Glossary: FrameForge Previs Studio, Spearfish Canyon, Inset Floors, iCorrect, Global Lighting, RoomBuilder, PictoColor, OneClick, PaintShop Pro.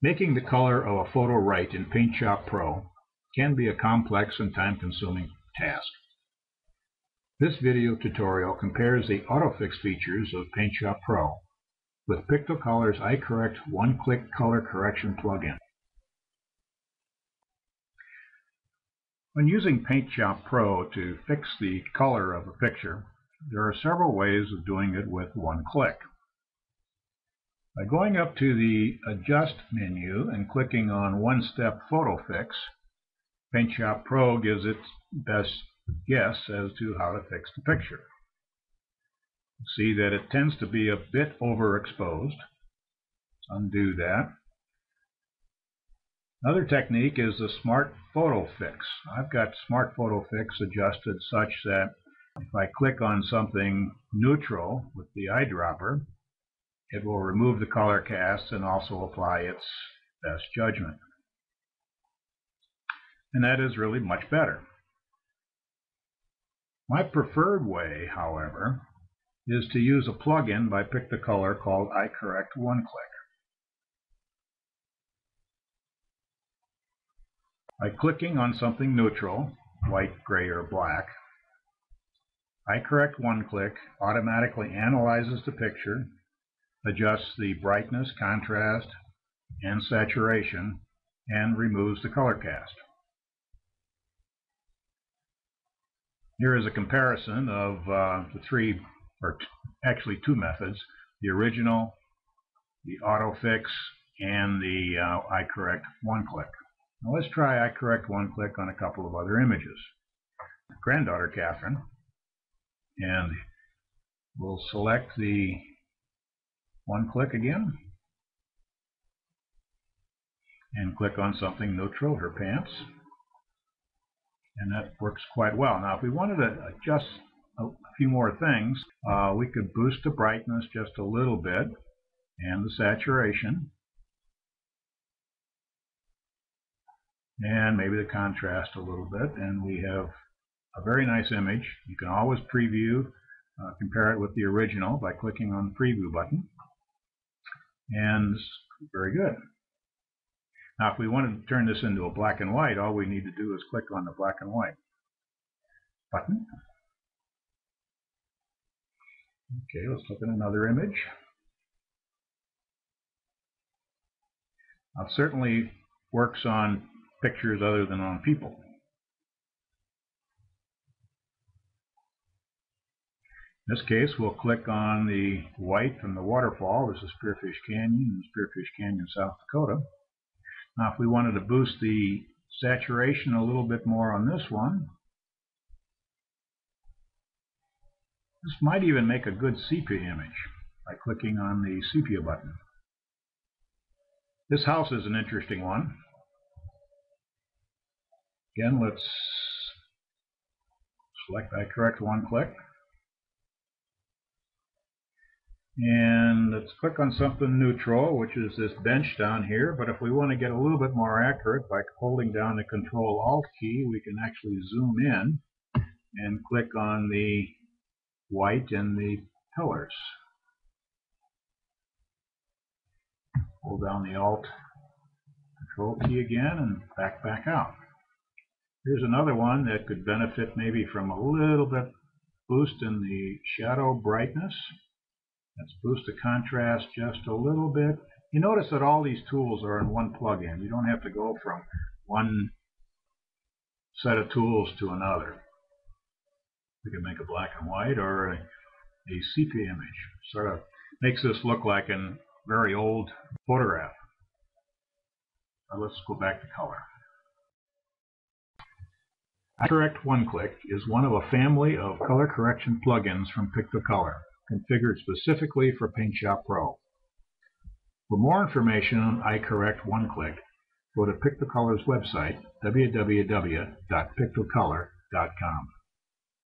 Making the color of a photo right in PaintShop Pro can be a complex and time-consuming task. This video tutorial compares the AutoFix features of PaintShop Pro with PictoColor's iCorrect OneClick Color Correction plugin. When using PaintShop Pro to fix the color of a picture, there are several ways of doing it with one click. By going up to the Adjust menu and clicking on One Step Photo Fix, PaintShop Pro gives its best guess as to how to fix the picture. See that it tends to be a bit overexposed. Undo that. Another technique is the Smart Photo Fix. I've got Smart Photo Fix adjusted such that if I click on something neutral with the eyedropper, it will remove the color cast and also apply its best judgment. And that is really much better. My preferred way, however, is to use a plugin by PictoColor called iCorrect OneClick. By clicking on something neutral, white, gray, or black, iCorrect OneClick automatically analyzes the picture, adjusts the brightness, contrast, and saturation, and removes the color cast. Here is a comparison of the three, or actually two methods, the original, the AutoFix, and the iCorrect OneClick. Now let's try iCorrect OneClick on a couple of other images. Granddaughter Catherine, and we'll select the OneClick again and click on something neutral, her pants, and that works quite well. Now if we wanted to adjust a few more things, we could boost the brightness just a little bit and the saturation and maybe the contrast a little bit, and we have a very nice image. You can always preview, compare it with the original by clicking on the preview button. And very good. Now if we wanted to turn this into a black and white, all we need to do is click on the black and white button. Okay, let's look at another image. Now, it certainly works on pictures other than on people. In this case, we'll click on the white from the waterfall. This is Spearfish Canyon in Spearfish Canyon, South Dakota. Now, if we wanted to boost the saturation a little bit more on this one, this might even make a good sepia image by clicking on the sepia button. This house is an interesting one. Again, let's select iCorrect OneClick. And let's click on something neutral, which is this bench down here. But if we want to get a little bit more accurate, by holding down the Control-Alt key, we can actually zoom in and click on the white and the pillars. Hold down the Alt-Control key again and back out. Here's another one that could benefit maybe from a little bit boost in the shadow brightness. Let's boost the contrast just a little bit. You notice that all these tools are in one plugin. You don't have to go from one set of tools to another. We can make a black and white or a sepia image. Sort of makes this look like a very old photograph. Now let's go back to color. iCorrect OneClick is one of a family of color correction plugins from PictoColor, configured specifically for PaintShop Pro. For more information on iCorrect OneClick, go to PictoColor's website, www.pictocolor.com.